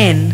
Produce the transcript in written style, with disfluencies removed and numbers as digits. n